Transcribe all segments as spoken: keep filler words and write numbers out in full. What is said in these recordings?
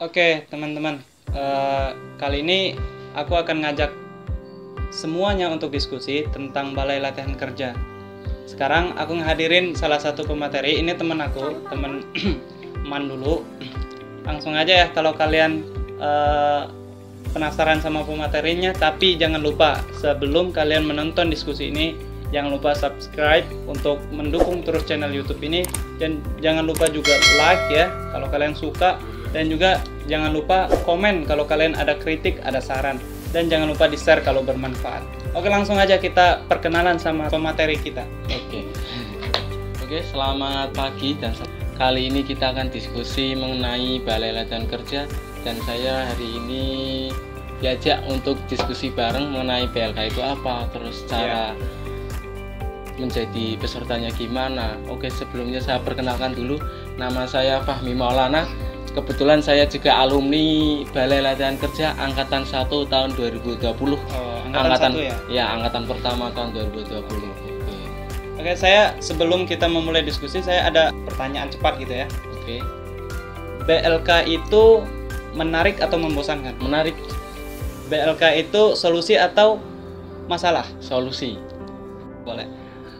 Oke teman-teman, uh, kali ini aku akan ngajak semuanya untuk diskusi tentang balai latihan kerja. Sekarang aku ngehadirin salah satu pemateri, ini teman aku, teman Man dulu. Langsung aja ya, kalau kalian uh, penasaran sama pematerinya, tapi jangan lupa sebelum kalian menonton diskusi ini, jangan lupa subscribe untuk mendukung terus channel YouTube ini, dan jangan lupa juga like ya kalau kalian suka, dan juga jangan lupa komen kalau kalian ada kritik, ada saran, dan jangan lupa di-share kalau bermanfaat. Oke, langsung aja kita perkenalan sama pemateri kita. Oke. Oke, selamat pagi, dan kali ini kita akan diskusi mengenai balai latihan kerja, dan saya hari ini diajak untuk diskusi bareng mengenai B L K itu apa, terus cara yeah. menjadi pesertanya gimana. Oke, sebelumnya saya perkenalkan dulu, nama saya Fahmi Maulana. Kebetulan saya juga alumni Balai Latihan Kerja angkatan satu tahun dua ribu dua puluh. Oh, angkatan, angkatan satu ya? Ya, angkatan pertama tahun dua ribu dua puluh. Oke. Oke, saya sebelum kita memulai diskusi, saya ada pertanyaan cepat gitu ya. Oke. B L K itu menarik atau membosankan? Menarik. B L K itu solusi atau masalah? Solusi. Boleh.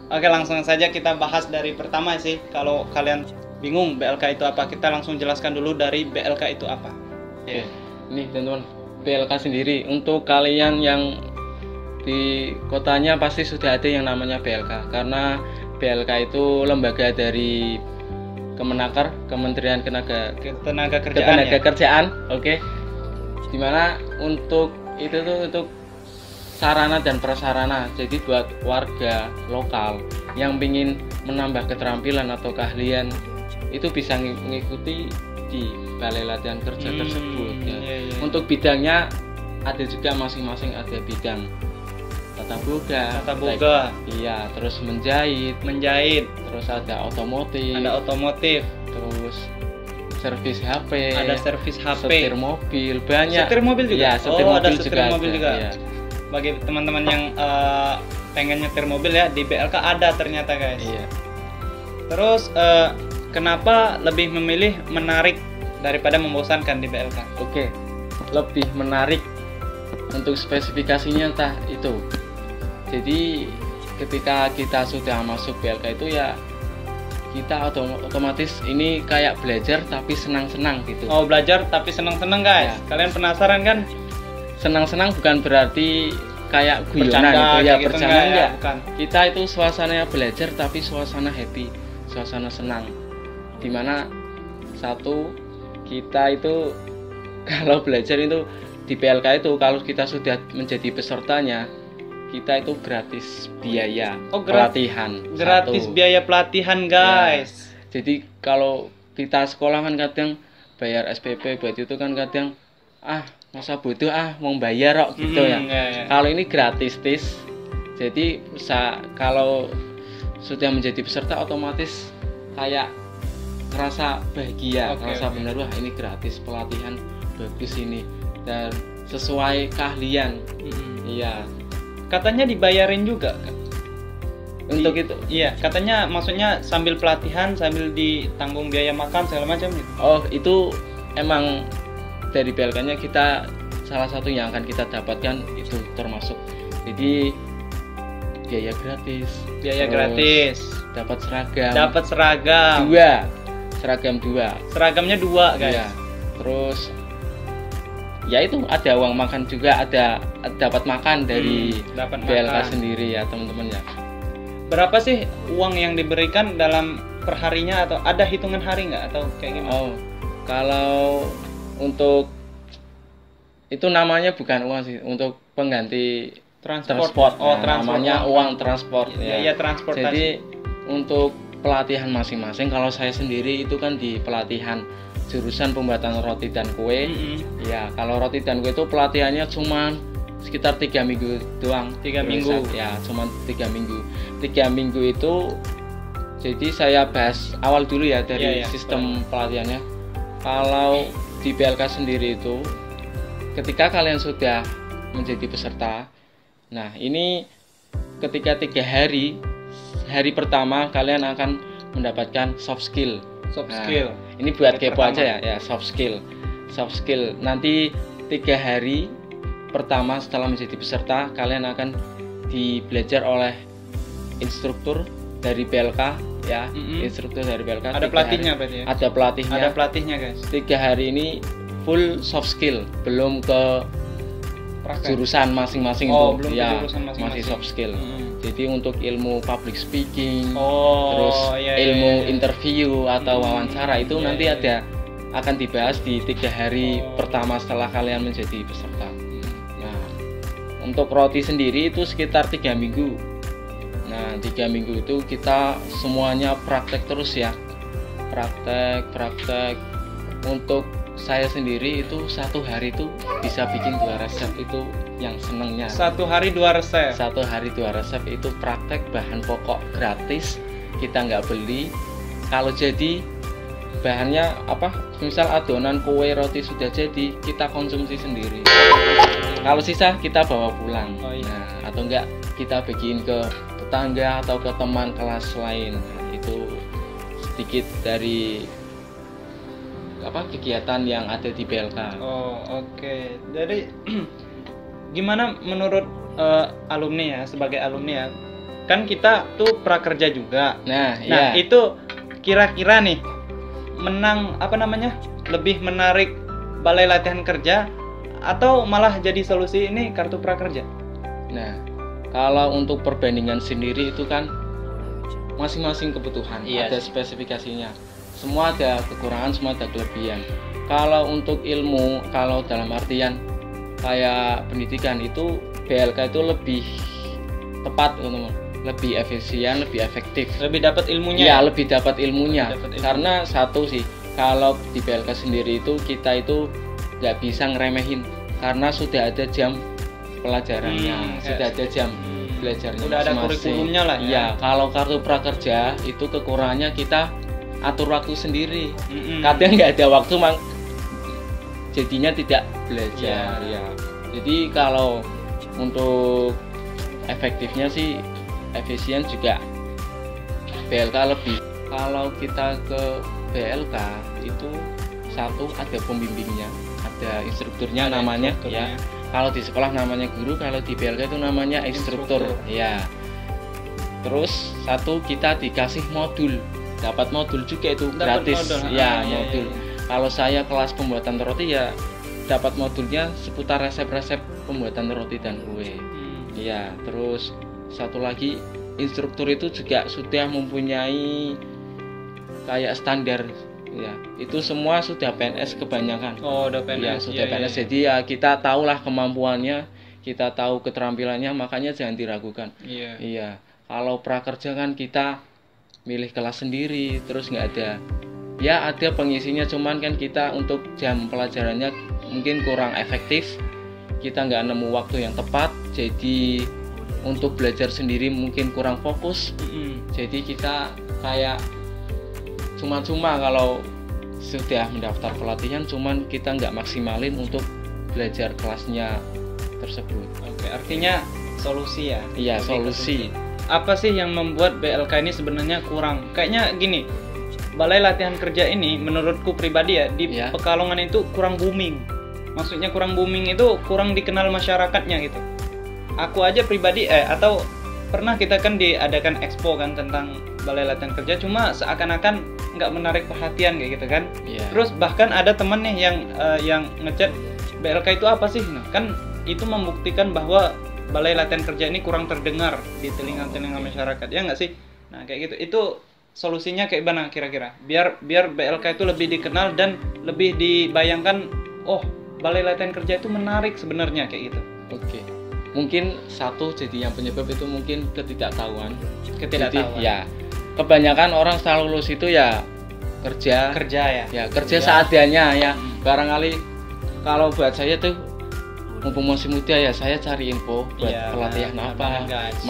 Oke, langsung saja kita bahas dari pertama sih. Kalau kalian bingung B L K itu apa, kita langsung jelaskan dulu dari B L K itu apa. Oke, nih teman-teman, B L K sendiri untuk kalian yang di kotanya pasti sudah ada yang namanya B L K, karena B L K itu lembaga dari Kemenaker, Kementerian Ketenaga Ketenagakerjaan. Ketenagakerjaan, ya? Oke. Dimana untuk itu tuh untuk sarana dan prasarana, jadi buat warga lokal yang ingin menambah keterampilan atau keahlian itu bisa mengikuti di balai latihan kerja hmm, tersebut ya. Iya, iya. Untuk bidangnya ada juga masing-masing, ada bidang tata boga, tata boga. Like, iya, terus menjahit, menjahit, terus ada otomotif, ada otomotif, terus servis H P, ada servis H P, setir mobil, banyak. Setir mobil juga. Ya, setir oh, mobil ada setir juga. Mobil ada, juga. Iya. Bagi teman-teman yang uh, pengen nyetir mobil ya, di B L K ada ternyata guys. Iya. Terus uh, kenapa lebih memilih menarik daripada membosankan di B L K? Oke, lebih menarik untuk spesifikasinya entah itu. Jadi ketika kita sudah masuk B L K itu ya, kita otomatis ini kayak belajar tapi senang-senang gitu. Oh, belajar tapi senang-senang guys. Ya. Kalian penasaran kan? Senang-senang bukan berarti kayak guyonan gitu ya, gitu bercanda ya, bukan. Kita itu suasananya belajar tapi suasana happy, suasana senang. Dimana satu kita itu kalau belajar itu di B L K itu kalau kita sudah menjadi pesertanya, kita itu gratis biaya oh, gratis, pelatihan. Gratis satu. Biaya pelatihan, guys. Ya, jadi kalau kita sekolah kan kadang bayar S P P buat itu kan kadang ah masa butuh ah mau bayar kok gitu hmm, ya. Ya, ya. Kalau ini gratis tis. Jadi bisa kalau sudah menjadi peserta otomatis kayak ngerasa bahagia, okay, ngerasa okay. benar wah ini gratis pelatihan bagus ini dan sesuai keahlian. Iya. Hmm. Katanya dibayarin juga kan? Untuk di, itu. Iya, katanya maksudnya sambil pelatihan sambil ditanggung biaya makan segala macam gitu. Oh, itu emang dari B L K-nya kita salah satu yang akan kita dapatkan itu termasuk. Jadi biaya gratis, biaya gratis, dapat seragam, dapat seragam dua, seragam dua, seragamnya dua guys. Iya. Terus ya itu ada uang makan juga, ada dapat makan dari hmm, dapat B L K makan. Sendiri ya teman-teman ya. Berapa sih uang yang diberikan dalam perharinya atau ada hitungan hari nggak atau kayak gimana? Oh, kalau untuk itu namanya bukan uang sih, untuk pengganti transport, transport oh, ya, transport, namanya uang, uang transport ya, ya. Ya jadi untuk pelatihan masing-masing, kalau saya sendiri itu kan di pelatihan jurusan pembuatan roti dan kue. Mm-hmm. Ya kalau roti dan kue itu pelatihannya cuma sekitar tiga minggu doang, tiga minggu ya, cuma tiga minggu tiga minggu itu. Jadi saya bahas awal dulu ya dari ya, ya, sistem pelatihannya. Kalau di B L K sendiri itu ketika kalian sudah menjadi peserta, nah ini ketika tiga hari hari pertama kalian akan mendapatkan soft skill. Soft nah, skill ini buat kepo aja ya, ya soft skill. soft skill. Nanti tiga hari pertama setelah menjadi peserta, kalian akan dibelajar oleh instruktur dari B L K ya. Mm-hmm. Instruktur dari B L K. Ada pelatihnya berarti ya? Ada pelatihnya. Ada pelatihnya guys. Tiga hari ini full soft skill, belum ke Praken. Jurusan masing-masing. Oh, belum ya, ke jurusan masing-masing. Masih soft skill. Mm-hmm. Jadi untuk ilmu public speaking, oh, terus iya, iya, ilmu iya. interview atau hmm, wawancara itu iya, nanti iya. ada akan dibahas di tiga hari oh. pertama setelah kalian menjadi peserta. Nah, untuk roti sendiri itu sekitar tiga minggu. Nah, tiga minggu itu kita semuanya praktek terus ya, praktek, praktek. Untuk saya sendiri itu satu hari itu bisa bikin dua resep, itu yang senengnya. Satu hari dua resep. Satu hari dua resep itu praktek bahan pokok gratis, kita nggak beli. Kalau jadi bahannya apa? Misal adonan kue roti sudah jadi, kita konsumsi sendiri. Kalau sisa kita bawa pulang. Oh, iya. Nah, atau enggak kita bagiin ke tetangga atau ke teman kelas lain. Nah, itu sedikit dari apa kegiatan yang ada di B L K. Oh, oke. Okay. Jadi gimana menurut uh, alumni ya, sebagai alumni ya? Kan kita tuh prakerja juga. Nah, nah iya. Itu kira-kira nih menang apa namanya? Lebih menarik balai latihan kerja atau malah jadi solusi ini kartu prakerja? Nah, kalau untuk perbandingan sendiri itu kan masing-masing kebutuhan, iya, ada spesifikasinya. Semua ada kekurangan, semua ada kelebihan. Kalau untuk ilmu, kalau dalam artian kayak pendidikan itu B L K itu lebih tepat, lebih efisien, lebih efektif. Lebih dapat ilmunya. Ya, ya? lebih dapat ilmunya. Lebih dapet Karena ilmu. Satu sih, kalau di B L K sendiri itu kita itu nggak bisa ngeremehin. Karena sudah ada jam pelajarannya, hmm, sudah yes. ada jam belajarnya. Sudah ada kurikulumnya lah. Ya, ya, kalau kartu prakerja itu kekurangannya kita atur waktu sendiri. Mm-hmm. Kadang nggak ada waktu, mang, jadinya tidak belajar. Yeah. Ya. Jadi kalau untuk efektifnya sih efisien juga B L K lebih. Kalau kita ke B L K itu satu ada pembimbingnya, ada instrukturnya, ada namanya. Instrukturnya. Ya. Kalau di sekolah namanya guru, kalau di B L K itu namanya instruktur. instruktur. Ya. Terus satu kita dikasih modul. Dapat modul juga itu dapat gratis modul. ya ah, modul iya, iya. Kalau saya kelas pembuatan roti ya dapat modulnya seputar resep-resep pembuatan roti dan kue. hmm. Ya, terus satu lagi instruktur itu juga sudah mempunyai kayak standar ya, itu semua sudah P N S kebanyakan. Oh, udah P N S ya, sudah iya, P N S iya. Jadi ya kita tahulah kemampuannya, kita tahu keterampilannya, makanya jangan diragukan. Iya, iya. Kalau prakerja kan kita milih kelas sendiri, terus nggak ada ya, ada pengisinya, cuman kan kita untuk jam pelajarannya mungkin kurang efektif, kita nggak nemu waktu yang tepat, jadi untuk belajar sendiri mungkin kurang fokus. Mm-hmm. Jadi kita kayak cuma-cuma kalau sudah mendaftar pelatihan, cuman kita nggak maksimalin untuk belajar kelasnya tersebut. Oke, artinya solusi ya? Iya, solusi. Apa sih yang membuat B L K ini sebenarnya kurang? Kayaknya gini, balai latihan kerja ini menurutku pribadi ya, di ya. Pekalongan itu kurang booming. Maksudnya kurang booming itu kurang dikenal masyarakatnya gitu. Aku aja pribadi, eh atau pernah kita kan diadakan expo kan tentang balai latihan kerja, cuma seakan-akan nggak menarik perhatian kayak gitu kan. Ya. Terus bahkan ada temen nih yang, uh, yang ngechat B L K itu apa sih? Nah, kan itu membuktikan bahwa balai latihan kerja ini kurang terdengar di telinga-telinga masyarakat, ya nggak sih? Nah, kayak gitu. Itu solusinya kayak mana kira-kira? Biar biar B L K itu lebih dikenal dan lebih dibayangkan, oh, balai latihan kerja itu menarik sebenarnya kayak gitu. Oke. Mungkin satu jadi yang penyebab itu mungkin ketidaktahuan. Ketidaktahuan. Jadi, ya. Kebanyakan orang setelah lulus itu ya kerja, kerja ya. Ya, kerja ya. seadanya ya. Barangkali kalau buat saya tuh mumpung masih muda ya, saya cari info buat yeah, pelatihan nah, apa,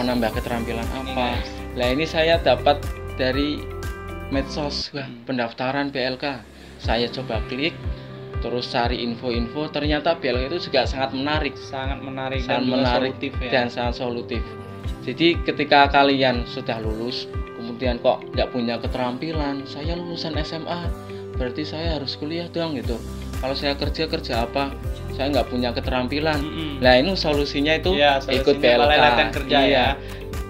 menambah keterampilan apa. Nah, ini saya dapat dari medsos. Wah, hmm. pendaftaran B L K. Saya coba klik, terus cari info-info, ternyata B L K itu juga sangat menarik. Sangat menarik sangat dan menarik solutif, ya? Dan sangat solutif. Jadi ketika kalian sudah lulus, kemudian kok nggak punya keterampilan, saya lulusan S M A, berarti saya harus kuliah dong gitu. kalau saya kerja kerja apa, saya nggak punya keterampilan. Mm-hmm. Nah ini solusinya itu ya, solusinya ikut B L K kerja, iya. Ya.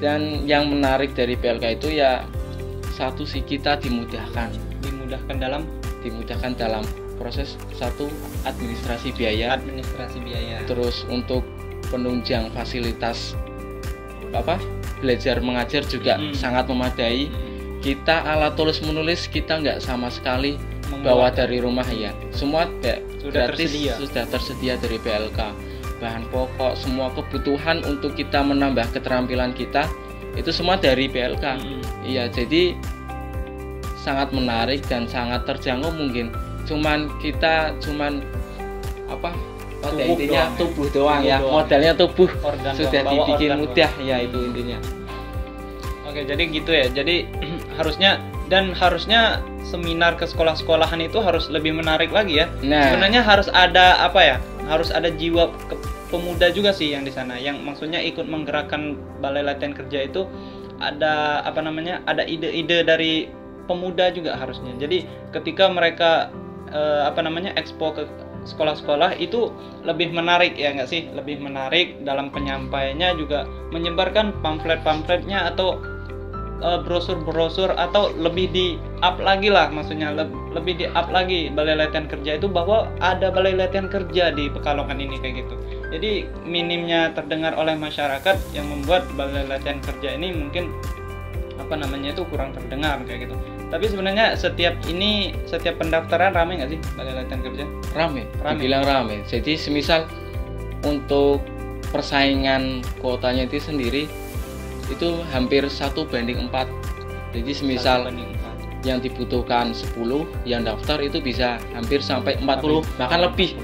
Dan yang menarik dari B L K itu ya satu sih kita dimudahkan, dimudahkan dalam dimudahkan dalam proses satu administrasi biaya, administrasi biaya. Terus untuk penunjang fasilitas apa belajar mengajar juga mm-hmm. sangat memadai. Mm-hmm. Kita ala tulis menulis kita nggak sama sekali bawa dari rumah ya. Semua sudah gratis tersedia. Sudah tersedia dari B L K. Bahan pokok, semua kebutuhan untuk kita menambah keterampilan kita itu semua dari B L K. Iya, hmm. jadi sangat menarik dan sangat terjangkau mungkin. Cuman kita cuman apa? Pada tubuh intinya doang, tubuh doang ya. Doang. Modalnya tubuh. Organ sudah doang. Dibikin mudah doang. Ya itu intinya. Oke, jadi gitu ya. Jadi harusnya dan harusnya seminar ke sekolah-sekolahan itu harus lebih menarik lagi ya. Nah. Sebenarnya harus ada apa ya? Harus ada jiwa ke, pemuda juga sih yang di sana. Yang maksudnya ikut menggerakkan Balai Latihan Kerja itu ada apa namanya? Ada ide-ide dari pemuda juga harusnya. Jadi ketika mereka eh, apa namanya? Expo ke sekolah-sekolah itu lebih menarik ya nggak sih? Lebih menarik dalam penyampaiannya juga menyebarkan pamflet-pamfletnya atau brosur-brosur atau lebih di up lagi lah maksudnya le- lebih di up lagi Balai Latihan Kerja itu bahwa ada Balai Latihan Kerja di Pekalongan ini kayak gitu. Jadi minimnya terdengar oleh masyarakat yang membuat Balai Latihan Kerja ini mungkin apa namanya itu kurang terdengar kayak gitu. Tapi sebenarnya setiap ini setiap pendaftaran ramai nggak sih Balai Latihan Kerja? Ramai. Dibilang ramai. Jadi semisal untuk persaingan kuotanya itu sendiri itu hampir satu banding empat. Jadi semisal empat yang dibutuhkan sepuluh, yang daftar itu bisa hampir sampai empat puluh, bahkan lebih.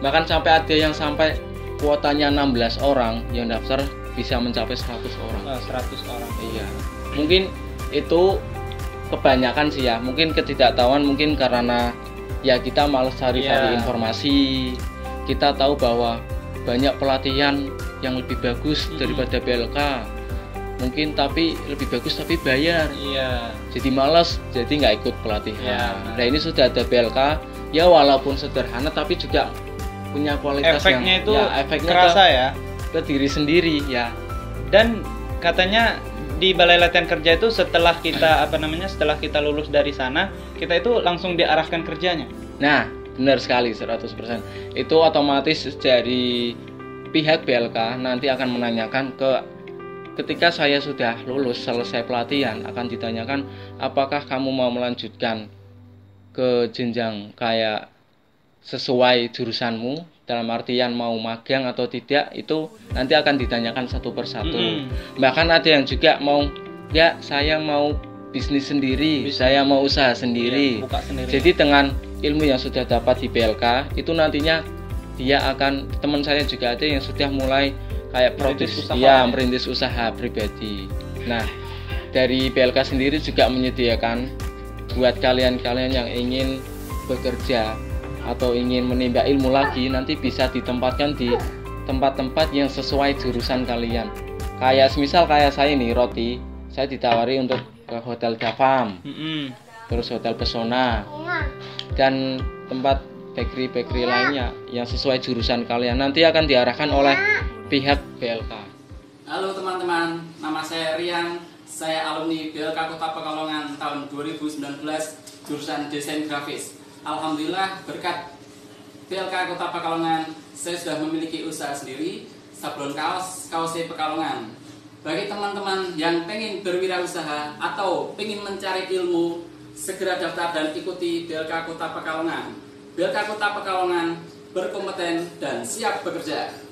Bahkan sampai ada yang sampai kuotanya enam belas orang, yang daftar bisa mencapai seratus orang. seratus orang. Iya. Mungkin itu kebanyakan sih ya. Mungkin ketidaktahuan mungkin karena ya kita malas cari-cari yeah. informasi. Kita tahu bahwa banyak pelatihan yang lebih bagus mm-hmm. daripada B L K. Mungkin tapi lebih bagus tapi bayar iya. Jadi malas jadi nggak ikut pelatihan ya, nah. nah ini sudah ada B L K ya walaupun sederhana tapi juga punya kualitas efeknya yang itu ya, efeknya kerasa ke, ya ke diri sendiri ya. Dan katanya di Balai Latihan Kerja itu setelah kita apa namanya setelah kita lulus dari sana kita itu langsung diarahkan kerjanya. Nah benar sekali seratus persen itu otomatis dari pihak B L K nanti akan menanyakan ke ketika saya sudah lulus selesai pelatihan akan ditanyakan apakah kamu mau melanjutkan ke jenjang kayak sesuai jurusanmu dalam artian mau magang atau tidak itu nanti akan ditanyakan satu persatu. Mm-hmm. Bahkan ada yang juga mau ya saya mau bisnis sendiri, bisnis. Saya mau usaha sendiri. Ya, buka sendiri. Jadi dengan ilmu yang sudah dapat di B L K itu nantinya dia akan teman saya juga ada yang sudah mulai kayak produksi ya, ya merintis usaha pribadi. Nah dari B L K sendiri juga menyediakan buat kalian-kalian yang ingin bekerja atau ingin menimba ilmu lagi nanti bisa ditempatkan di tempat-tempat yang sesuai jurusan kalian. Kayak semisal kayak saya nih Roti, saya ditawari untuk ke Hotel Dafam, mm-hmm. terus Hotel Pesona dan tempat bakery-bakery lainnya yang sesuai jurusan kalian nanti akan diarahkan oleh pihak B L K. Halo teman-teman, nama saya Rian. Saya alumni B L K Kota Pekalongan tahun dua ribu sembilan belas jurusan Desain Grafis. Alhamdulillah berkat B L K Kota Pekalongan saya sudah memiliki usaha sendiri sablon kaos kaos Pekalongan. Bagi teman-teman yang pengen berwirausaha atau pengen mencari ilmu, segera daftar dan ikuti B L K Kota Pekalongan. B L K Kota Pekalongan berkompeten dan siap bekerja.